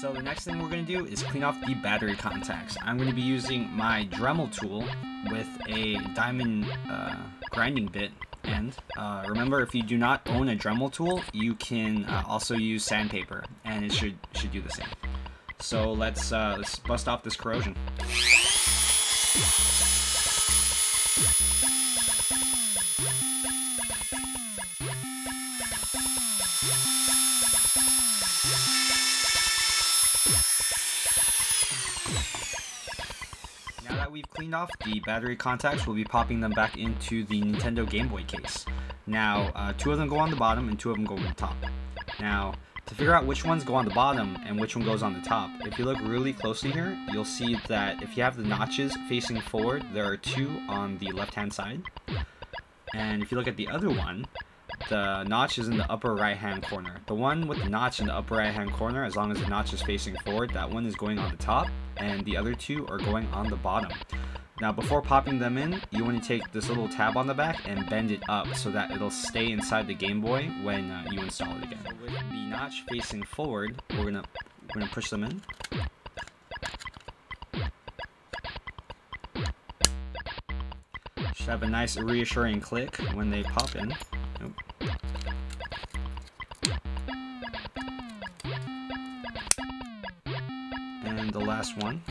So the next thing we're going to do is clean off the battery contacts. I'm going to be using my Dremel tool with a diamond grinding bit. And remember, if you do not own a Dremel tool, you can also use sandpaper, and it should do the same. So let's bust off this corrosion. We've cleaned off the battery contacts. We'll be popping them back into the Nintendo Game Boy case. Now, two of them go on the bottom and two of them go on the top. Now, to figure out which ones go on the bottom and which one goes on the top, if you look really closely here, you'll see that if you have the notches facing forward, there are two on the left-hand side. And if you look at the other one, the notch is in the upper right-hand corner. The one with the notch in the upper right-hand corner, as long as the notch is facing forward, that one is going on the top, and the other two are going on the bottom. Now, before popping them in, you want to take this little tab on the back and bend it up so that it'll stay inside the Game Boy when you install it again. So with the notch facing forward, we're gonna push them in. Should have a nice reassuring click when they pop in. Nope. And the last one.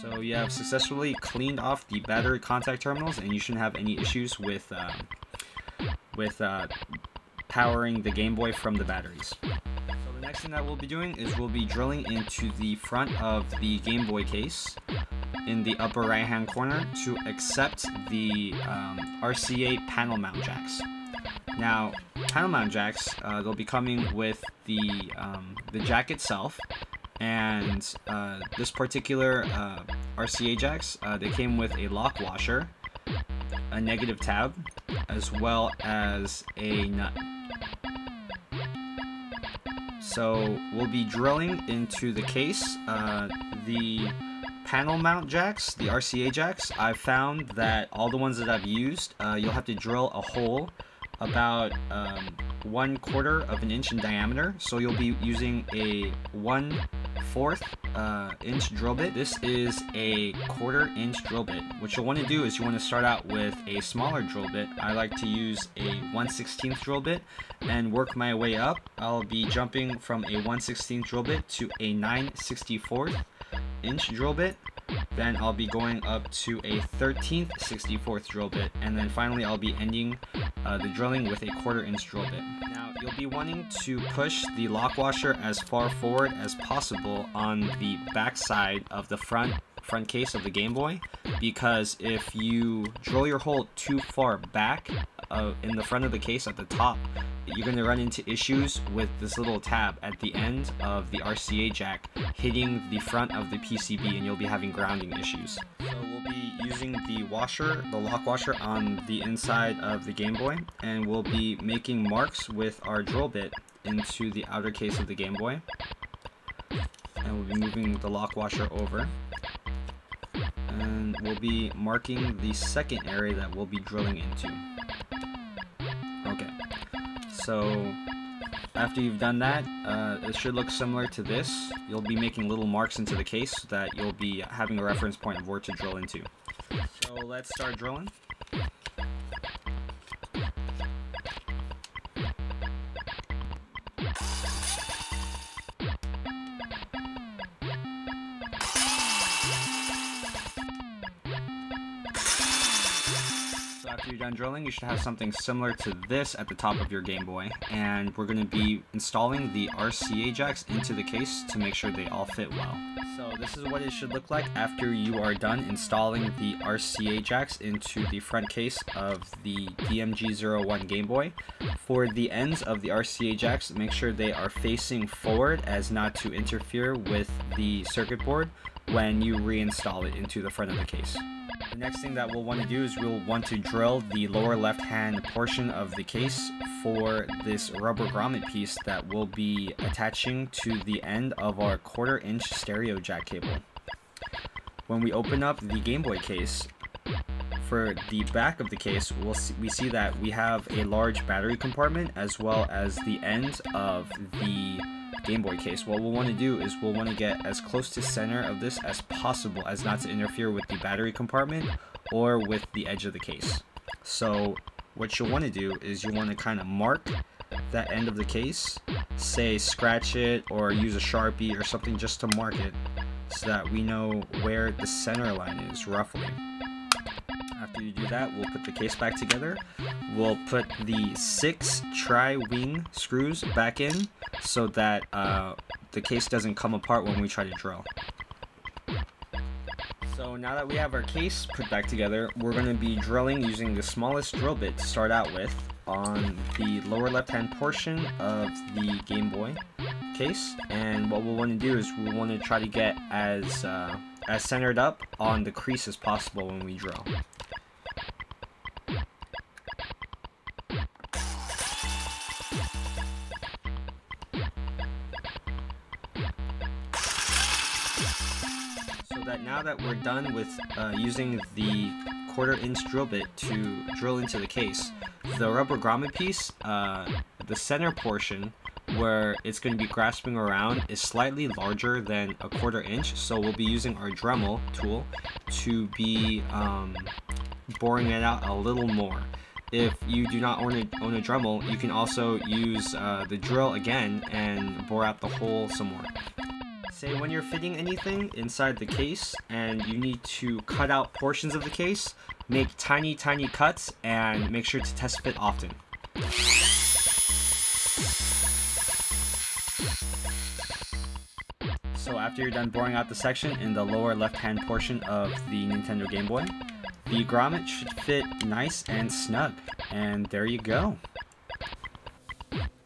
So you have successfully cleaned off the battery contact terminals, and you shouldn't have any issues with powering the Game Boy from the batteries. So the next thing that we'll be doing is we'll be drilling into the front of the Game Boy case in the upper right hand corner to accept the RCA panel mount jacks. Now, panel mount jacks, they'll be coming with the jack itself, and this particular RCA jacks, they came with a lock washer, a negative tab, as well as a nut. So we'll be drilling into the case. The panel mount jacks, the RCA jacks, I've found that all the ones that I've used, you'll have to drill a hole about 1/4 of an inch in diameter, so you'll be using a 1/4 inch drill bit. This is a 1/4 inch drill bit. What you'll want to do is you want to start out with a smaller drill bit. I like to use a 1/16 drill bit and work my way up. I'll be jumping from a 1/16 drill bit to a 9/64 inch drill bit, then I'll be going up to a 13/64 drill bit, and then finally I'll be ending the drilling with a 1/4 inch drill bit. Now, you'll be wanting to push the lock washer as far forward as possible on the back side of the front case of the Game Boy, because if you drill your hole too far back in the front of the case at the top, you're going to run into issues with this little tab at the end of the RCA jack hitting the front of the PCB, and you'll be having grounding issues. So we'll be using the washer, the lock washer, on the inside of the Game Boy, and we'll be making marks with our drill bit into the outer case of the Game Boy, and we'll be moving the lock washer over, and we'll be marking the second area that we'll be drilling into. So after you've done that, it should look similar to this. You'll be making little marks into the case so that you'll be having a reference point of where to drill into. So let's start drilling. After you're done drilling, you should have something similar to this at the top of your Game Boy, and we're going to be installing the RCA jacks into the case to make sure they all fit well. So this is what it should look like after you are done installing the RCA jacks into the front case of the DMG-01 Game Boy. For the ends of the RCA jacks, make sure they are facing forward as not to interfere with the circuit board when you reinstall it into the front of the case. The next thing that we'll want to do is we'll want to drill the lower left-hand portion of the case for this rubber grommet piece that we'll be attaching to the end of our 1/4 inch stereo jack cable. When we open up the Game Boy case, for the back of the case, we see that we have a large battery compartment as well as the end of the Game Boy case, what we'll want to do is we'll want to get as close to center of this as possible as not to interfere with the battery compartment or with the edge of the case. So what you'll want to do is you want to kind of mark that end of the case, say scratch it or use a Sharpie or something just to mark it so that we know where the center line is roughly. After you do that, we'll put the case back together. We'll put the 6 tri-wing screws back in so that the case doesn't come apart when we try to drill. So now that we have our case put back together, we're going to be drilling using the smallest drill bit to start out with on the lower left-hand portion of the Game Boy case. And what we'll want to do is we want to try to get as centered up on the crease as possible when we drill. Now that we're done with using the 1/4-inch drill bit to drill into the case, the rubber grommet piece, the center portion where it's going to be grasping around is slightly larger than a 1/4 inch, so we'll be using our Dremel tool to be boring it out a little more. If you do not own a Dremel, you can also use the drill again and bore out the hole some more. Say when you're fitting anything inside the case and you need to cut out portions of the case, make tiny cuts and make sure to test fit often. So after you're done boring out the section in the lower left-hand portion of the Nintendo Game Boy, the grommet should fit nice and snug. And there you go.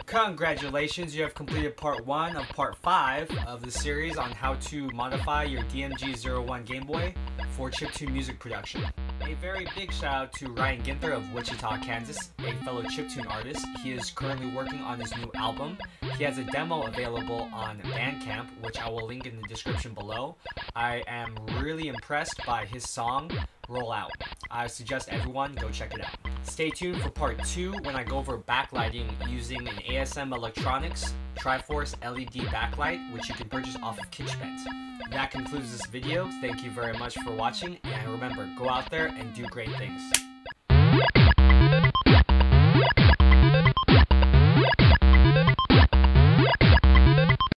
Congratulations, you have completed part 1 of part 5 of the series on how to modify your DMG-01 Game Boy for chiptune music production. A very big shout out to Ryan Ginther of Wichita, Kansas, a fellow chiptune artist. He is currently working on his new album. He has a demo available on Bandcamp, which I will link in the description below. I am really impressed by his song, Rollout. I suggest everyone go check it out. Stay tuned for part 2 when I go over backlighting using an ASM Electronics Triforce LED backlight, which you can purchase off of Kitsch-Bent. That concludes this video. Thank you very much for watching, and remember, go out there and do great things.